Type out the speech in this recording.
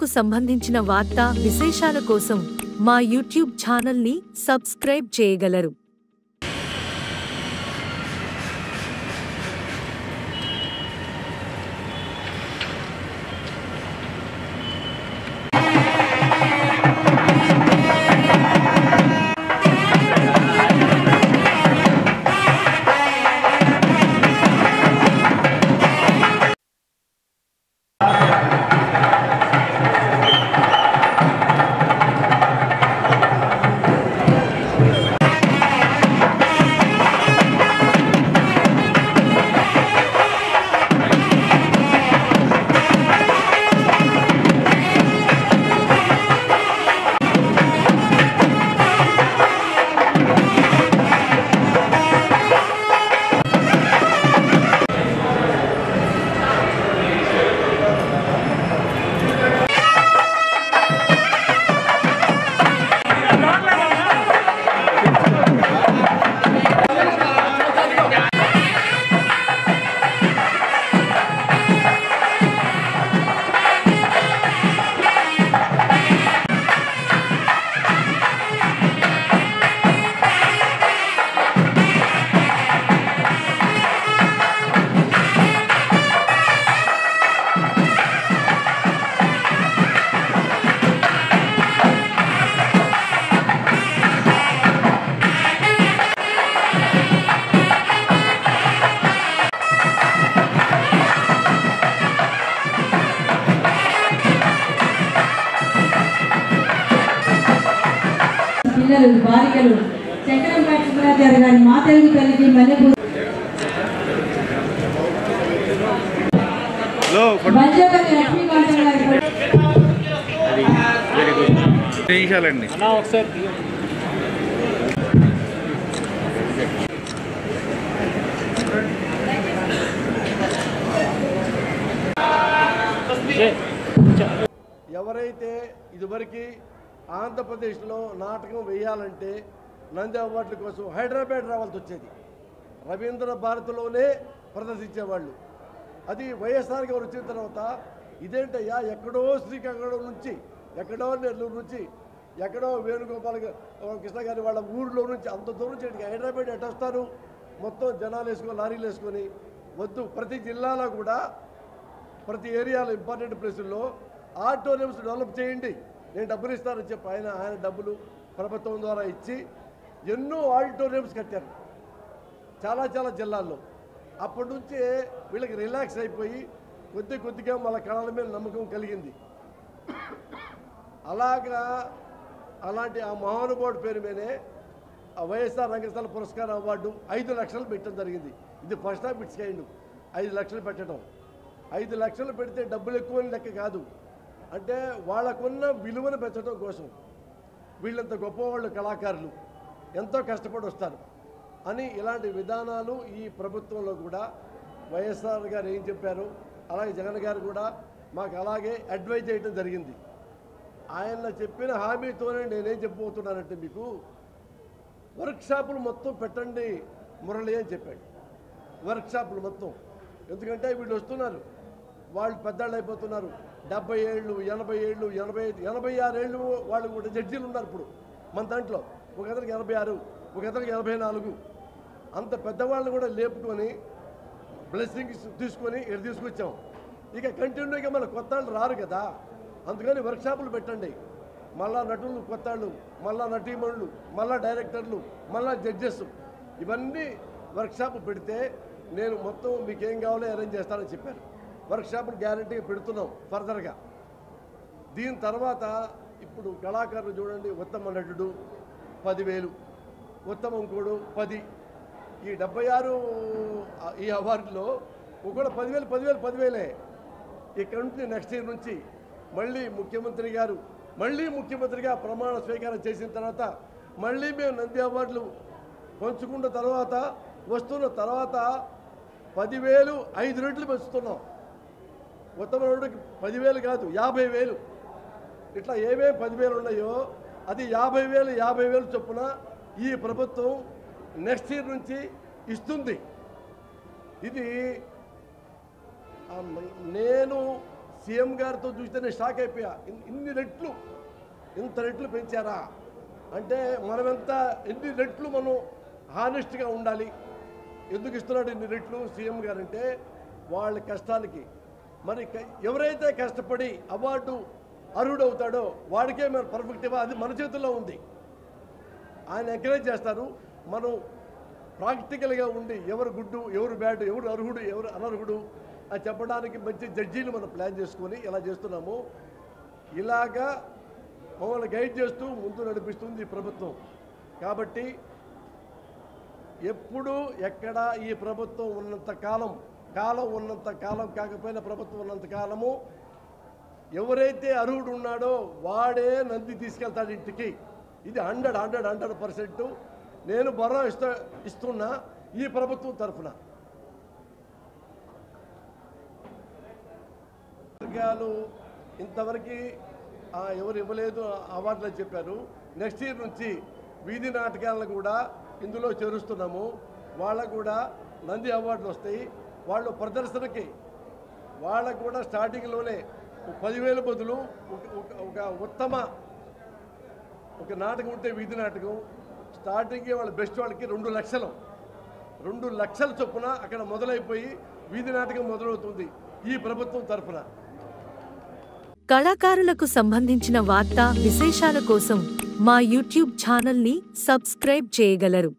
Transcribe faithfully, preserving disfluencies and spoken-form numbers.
క్రీడలకు సంబంధించిన వార్తా విశేషాల కోసం మా యూట్యూబ్ ఛానల్ని సబ్స్క్రైబ్ చేయగలరు. పిల్లలు బాలికలు చక్రం కట్టుకున్నా జరగాలి. మా తెలుగు తల్లికి మల్లెపూల ఎవరైతే ఇదివరకు ఆంధ్రప్రదేశ్లో నాటకం వేయాలంటే నంది అవార్డుల కోసం హైదరాబాద్ రావాల్సి వచ్చేది. రవీంద్ర భారతిలోనే ప్రదర్శించేవాళ్ళు. అది వైఎస్ఆర్ గారు వచ్చిన తర్వాత ఇదేంటయ్యా ఎక్కడో శ్రీకాకుళం నుంచి, ఎక్కడో నెల్లూరు నుంచి, ఎక్కడో వేణుగోపాల్ కృష్ణ గారి వాళ్ళ ఊరిలో నుంచి అంత దూరం నుంచి ఇక్కడికి హైదరాబాద్ ఎట్ వస్తారు. మొత్తం జనాలు వేసుకొని లారీలు వేసుకొని వద్దు, ప్రతి జిల్లాలో కూడా ప్రతి ఏరియాలో ఇంపార్టెంట్ ప్లేసుల్లో ఆడిటోరియంస్ డెవలప్ చేయండి, నేను డబ్బులు ఇస్తానని చెప్పి ఆయన ఆయన డబ్బులు ప్రభుత్వం ద్వారా ఇచ్చి ఎన్నో ఆడిటోరియంస్ కట్టారు చాలా చాలా జిల్లాల్లో. అప్పటి నుంచే వీళ్ళకి రిలాక్స్ అయిపోయి కొద్ది కొద్దిగా వాళ్ళ కళల మీద నమ్మకం కలిగింది. అలాగా అలాంటి ఆ మహానుభావుడి పేరు మీదే వైఎస్ఆర్ రంగస్థల పురస్కార అవార్డు ఐదు లక్షలు పెట్టడం జరిగింది. ఇది ఫస్ట్ ఆఫ్ ఇట్స్ కైండ్. ఐదు లక్షలు పెట్టడం, ఐదు లక్షలు పెడితే డబ్బులు ఎక్కువ అని లెక్క కాదు, అంటే వాళ్ళకున్న విలువను పెంచడం కోసం. వీళ్ళంత గొప్పవాళ్ళు కళాకారులు ఎంతో కష్టపడి వస్తారు అని ఇలాంటి విధానాలు ఈ ప్రభుత్వంలో కూడా వైఎస్ఆర్ గారు ఏం చెప్పారు, అలాగే జగన్ గారు కూడా మాకు అలాగే అడ్వైజ్ చేయడం జరిగింది. ఆయన చెప్పిన హామీతోనే నేనేం చెప్పబోతున్నానంటే, మీకు వర్క్షాపులు మొత్తం పెట్టండి మురళి అని చెప్పాడు. వర్క్షాపులు మొత్తం, ఎందుకంటే వీళ్ళు వస్తున్నారు, వాళ్ళు పెద్దవాళ్ళు అయిపోతున్నారు. డెబ్బై ఏళ్ళు ఎనభై ఏళ్ళు ఎనభై ఐదు ఎనభై ఆరు ఏళ్ళు వాళ్ళు కూడా జడ్జీలు ఉన్నారు ఇప్పుడు మన దాంట్లో. ఒక అతనికి ఎనభై ఆరు ఒక అతనికి ఎనభై నాలుగు అంత పెద్దవాళ్ళని కూడా లేపుకొని బ్లెస్సింగ్స్ తీసుకొని ఇక్కడ తీసుకొచ్చాం. ఇక కంటిన్యూగా మన కొత్త వాళ్ళు రారు కదా, అందుకని వర్క్షాపులు పెట్టండి. మళ్ళా నటులు కొత్త వాళ్ళు, మళ్ళా నటీమణులు, మళ్ళా డైరెక్టర్లు, మళ్ళా జడ్జెస్, ఇవన్నీ వర్క్షాప్ పెడితే నేను మొత్తం మీకేం కావాలో అరేంజ్ చేస్తానని చెప్పారు. వర్క్షాప్ను గ్యారంటీగా పెడుతున్నాం ఫర్దర్గా. దీని తర్వాత ఇప్పుడు కళాకారులు చూడండి, ఉత్తమ నటుడు పదివేలు, ఉత్తమ ఇంకోడు పది. ఈ డెబ్బై ఆరు ఈ అవార్డులో ఇంకోటి పదివేలు పదివేలు పదివేలే. ఇక్కడ నుంచి నెక్స్ట్ ఇయర్ నుంచి మళ్ళీ ముఖ్యమంత్రి గారు మళ్ళీ ముఖ్యమంత్రిగా ప్రమాణ స్వీకారం చేసిన తర్వాత మళ్ళీ మేము నంది అవార్డులు పంచుకున్న తర్వాత వస్తున్న తర్వాత పదివేలు ఐదు రెట్లు పెంచుతున్నాం. ఉత్తమ నటుడికి పదివేలు కాదు యాభై వేలు. ఇట్లా ఏమేమి పదివేలు ఉన్నాయో అది యాభై వేలు యాభై వేలు చొప్పున ఈ ప్రభుత్వం నెక్స్ట్ ఇయర్ నుంచి ఇస్తుంది. ఇది నేను సీఎం గారితో చూస్తే నేను షాక్ అయిపోయా. ఇన్ని రెట్లు ఇంత రెట్లు పెంచారా అంటే మనమెంత ఎన్ని రెట్లు మనం హానెస్ట్గా ఉండాలి. ఎందుకు ఇస్తున్నాడు ఇన్ని రెట్లు సీఎం గారు అంటే వాళ్ళ కష్టాలకి. మరి ఎవరైతే కష్టపడి అవార్డు అర్హుడవుతాడో వాడికే మరి పర్ఫెక్ట్గా అది మన చేతుల్లో ఉంది. ఆయన ఎంకరేజ్ చేస్తారు. మనం ప్రాక్టికల్గా ఉండి ఎవరు గుడ్డు ఎవరు బ్యాడ్ ఎవరు అర్హుడు ఎవరు అనర్హుడు అని చెప్పడానికి మంచి జడ్జీలు మనం ప్లాన్ చేసుకొని ఇలా చేస్తున్నాము. ఇలాగా మమ్మల్ని గైడ్ చేస్తూ ముందు నడిపిస్తుంది ఈ ప్రభుత్వం. కాబట్టి ఎప్పుడు ఎక్కడ ఈ ప్రభుత్వం ఉన్నంత కాలం కాలం ఉన్నంత కాలం కాకపోయినా ప్రభుత్వం ఉన్నంత కాలము ఎవరైతే అర్హుడు ఉన్నాడో వాడే నంది తీసుకెళ్తాడు ఇంటికి. ఇది హండ్రెడ్ హండ్రెడ్ హండ్రెడ్ పర్సెంట్ నేను బరో ఇస్తా ఇస్తున్నా ఈ ప్రభుత్వం తరఫున. వర్గాలు ఇంతవరకు ఎవరు ఇవ్వలేదు అవార్డులు అని చెప్పారు. నెక్స్ట్ ఇయర్ నుంచి వీధి నాటకాలను కూడా ఇందులో చేరుస్తున్నాము. వాళ్ళకు కూడా నంది అవార్డులు వస్తాయి. వాళ్ళు ప్రదర్శనకి వాళ్ళకు కూడా స్టార్టింగ్లోనే పదివేల బదులు ఒక ఉత్తమ ఒక నాటకం ఉంటే వీధి నాటకం స్టార్టింగే వాళ్ళ బెస్ట్ వాళ్ళకి రెండు లక్షలు రెండు లక్షల చొప్పున అక్కడ మొదలైపోయి వీధి నాటకం మొదలవుతుంది ఈ ప్రభుత్వం తరఫున. కళాకారులకు సంబంధించిన వార్తా విశేషాల కోసం మా యూట్యూబ్ ఛానల్ని సబ్స్క్రైబ్ చేయగలరు.